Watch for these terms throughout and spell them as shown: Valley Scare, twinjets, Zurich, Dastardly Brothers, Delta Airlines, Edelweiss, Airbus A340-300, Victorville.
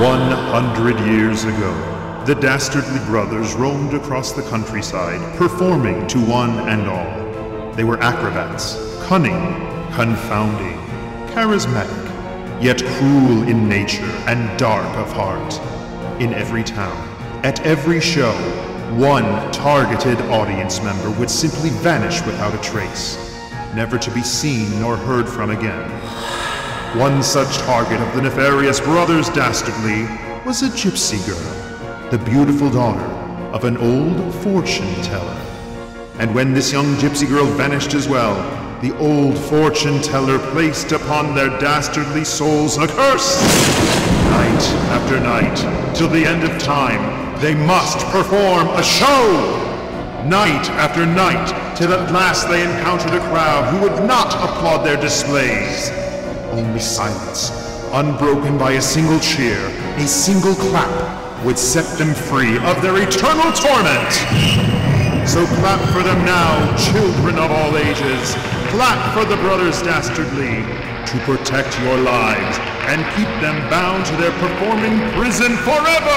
100 years ago, the Dastardly Brothers roamed across the countryside, performing to one and all. They were acrobats, cunning, confounding, charismatic, yet cruel in nature and dark of heart. In every town, at every show, one targeted audience member would simply vanish without a trace, never to be seen nor heard from again. One such target of the nefarious Brothers Dastardly was a gypsy girl, the beautiful daughter of an old fortune teller. And when this young gypsy girl vanished as well, the old fortune teller placed upon their dastardly souls a curse! Night after night, till the end of time, they must perform a show! Night after night, till at last they encountered a crowd who would not applaud their displays. Only silence, unbroken by a single cheer, a single clap, would set them free of their eternal torment! So clap for them now, children of all ages! Clap for the Brothers Dastardly, to protect your lives and keep them bound to their performing prison forever!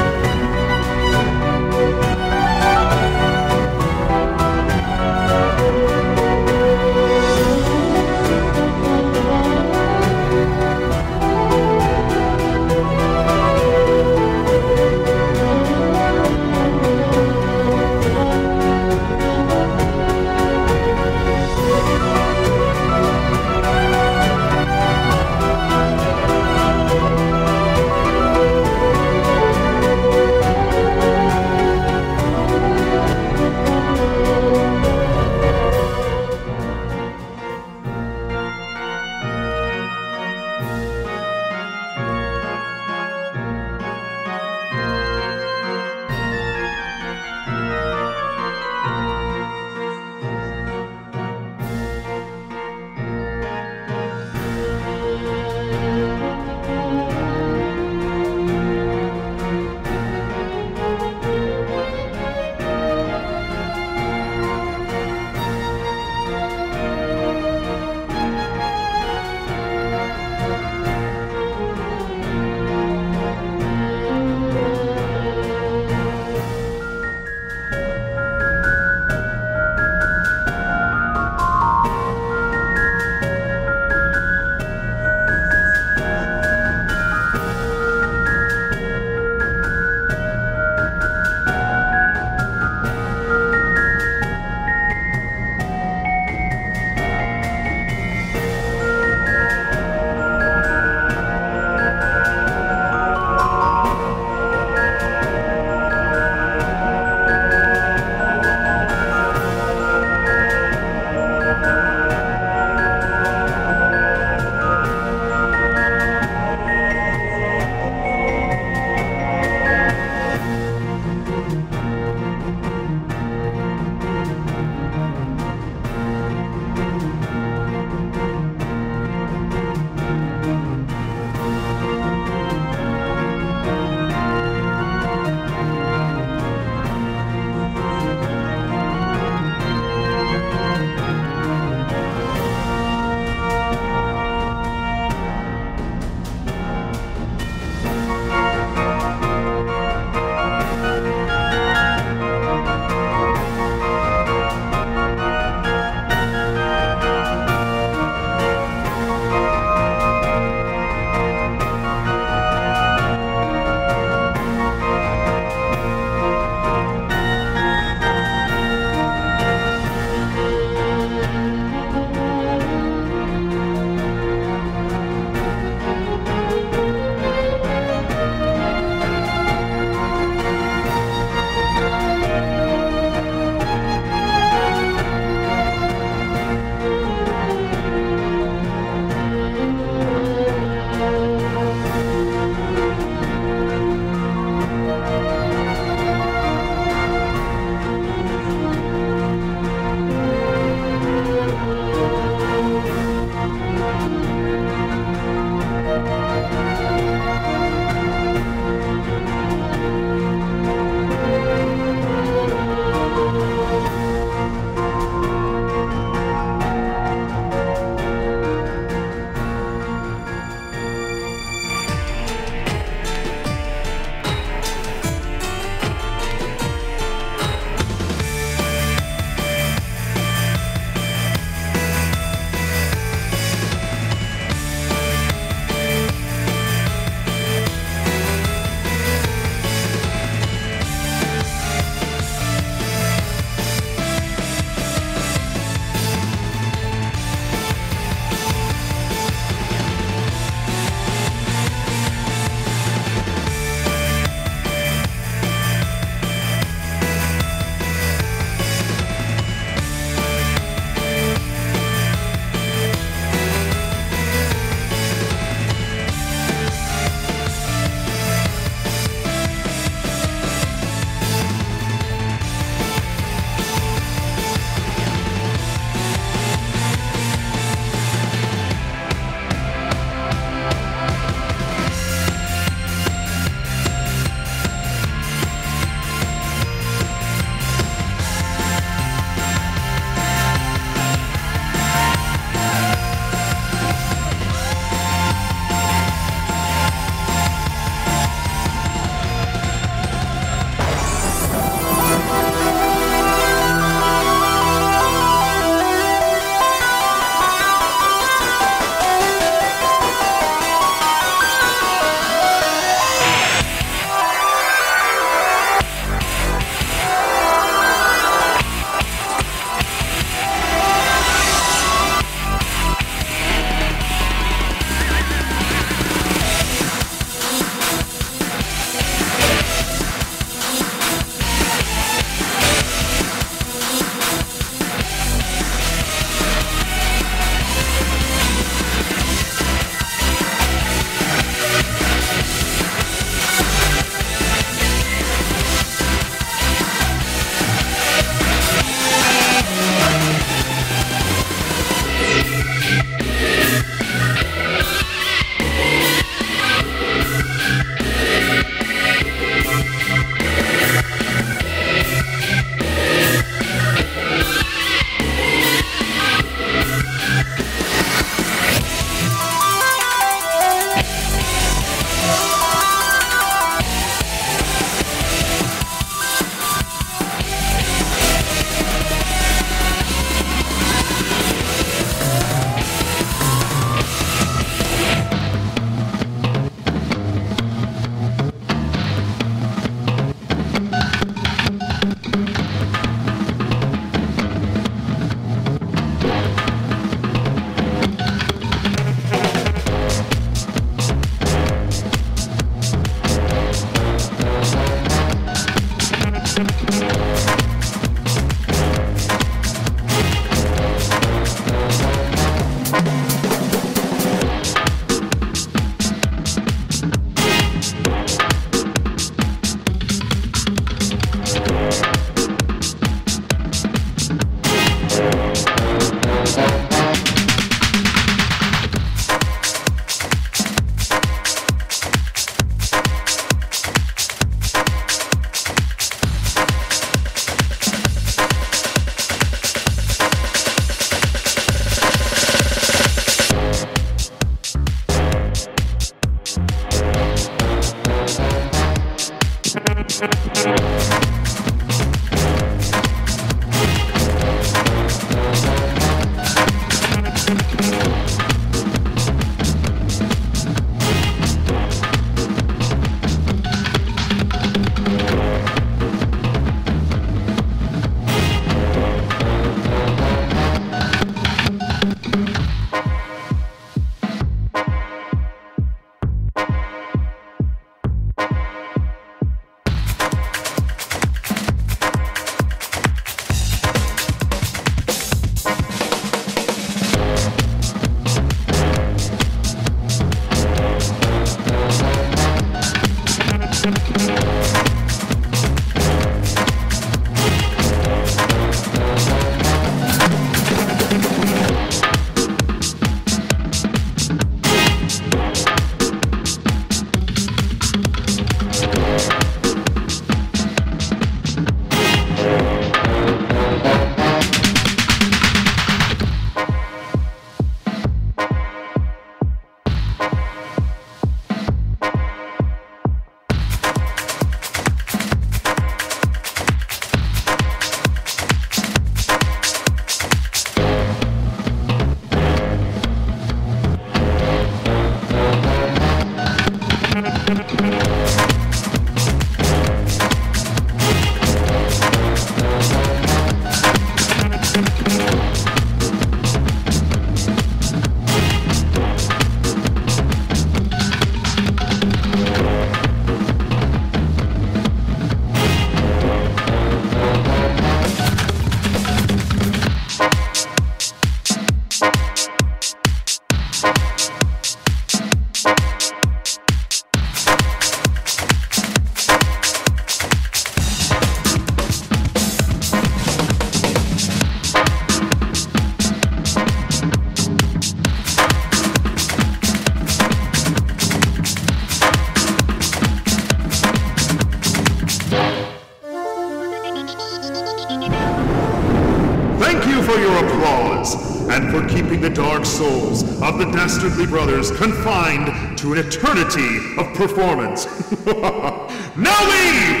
Of the Dastardly Brothers confined to an eternity of performance. Now leave!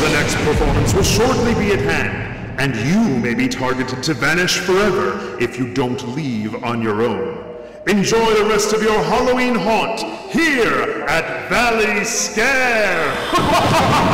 The next performance will shortly be at hand, and you may be targeted to vanish forever if you don't leave on your own. Enjoy the rest of your Halloween haunt here at Valley Scare!